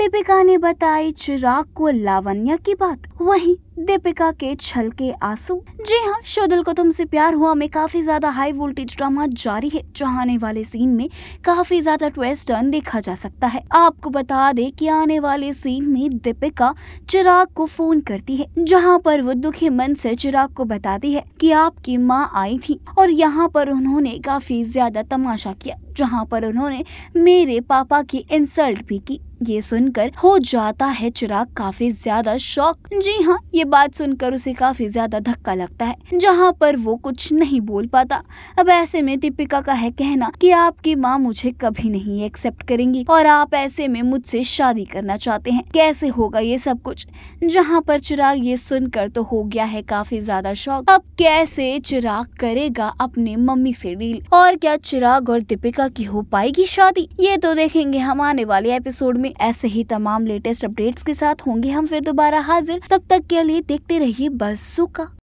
दीपिका ने बताई चिराग को लावण्या की बात, वहीं दीपिका के छलके आंसू। जी हाँ, शो दिल को तुमसे प्यार हुआ में काफी ज्यादा हाई वोल्टेज ड्रामा जारी है, जहाँ आने वाले सीन में काफी ज्यादा ट्विस्ट टर्न देखा जा सकता है। आपको बता दे कि आने वाले सीन में दीपिका चिराग को फोन करती है, जहाँ पर वो दुखी मन से चिराग को बताती है कि आपकी माँ आई थी और यहाँ पर उन्होंने काफी ज्यादा तमाशा किया, जहाँ पर उन्होंने मेरे पापा की इंसल्ट भी की। ये सुनकर हो जाता है चिराग काफी ज्यादा शॉक। जी हाँ, ये बात सुनकर उसे काफी ज्यादा धक्का लगता है, जहाँ पर वो कुछ नहीं बोल पाता। अब ऐसे में दीपिका का है कहना कि आपकी माँ मुझे कभी नहीं एक्सेप्ट करेंगी और आप ऐसे में मुझसे शादी करना चाहते हैं, कैसे होगा ये सब कुछ। जहाँ पर चिराग ये सुनकर तो हो गया है काफी ज्यादा शॉक। अब कैसे चिराग करेगा अपने मम्मी से डील, और क्या चिराग और दीपिका की हो पाएगी शादी, ये तो देखेंगे हम आने वाले एपिसोड में। ऐसे ही तमाम लेटेस्ट अपडेट्स के साथ होंगे हम फिर दोबारा हाजिर। तब तक के लिए देखते रहिए बज़्ज़ूका।